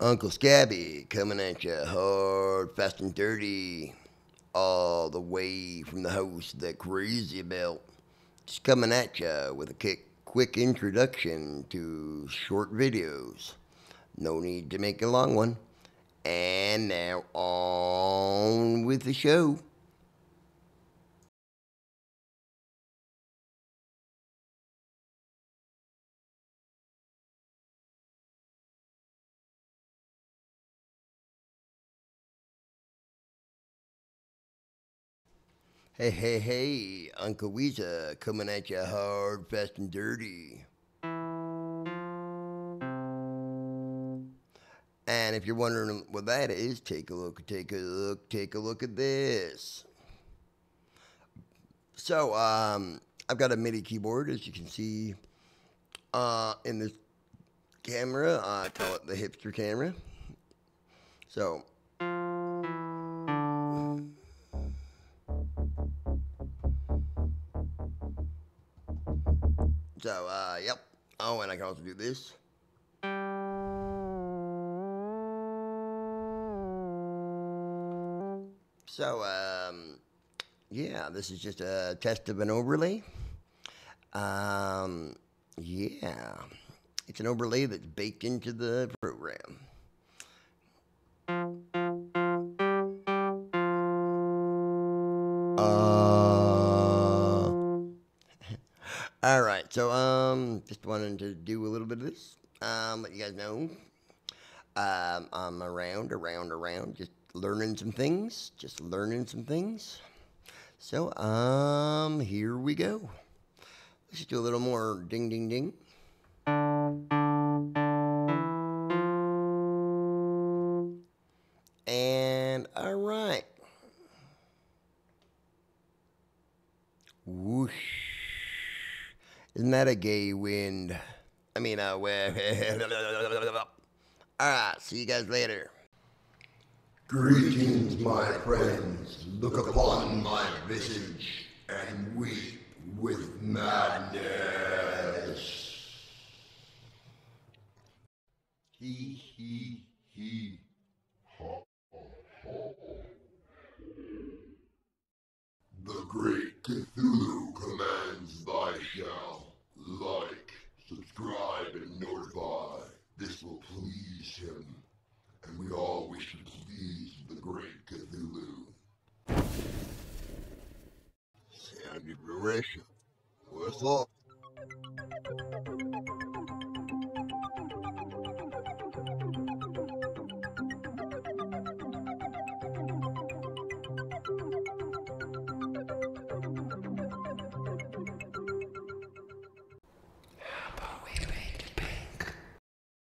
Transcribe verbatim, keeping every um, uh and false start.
Uncle Scabby coming at you hard, fast, and dirty, all the way from the host of the Crazy Belt. Just coming at you with a kick, quick introduction to short videos. No need to make a long one. And now on with the show. Hey, hey, hey, Uncle Weasle coming at you hard, fast, and dirty. And if you're wondering what that is, take a look, take a look, take a look at this. So, um, I've got a MIDI keyboard, as you can see uh, in this camera. I call it the hipster camera. So... So, uh, yep. Oh, and I can also do this. So, um, yeah, this is just a test of an overlay. Um, yeah. It's an overlay that's baked into the program. All right, so um, just wanted to do a little bit of this. Um, let you guys know, um, I'm around, around, around, just learning some things, just learning some things. So um, here we go. Let's just do a little more ding, ding, ding. And all right. Whoosh. Isn't that a gay wind? I mean, uh, alright, see you guys later. Greetings, my friends. Look upon my visage and weep with madness. Hee hee hee. The great Cthulhu commands thy shell. Like, subscribe, and notify. This will please him, and we all wish to please the great Cthulhu. Sandy Brecher, what's up?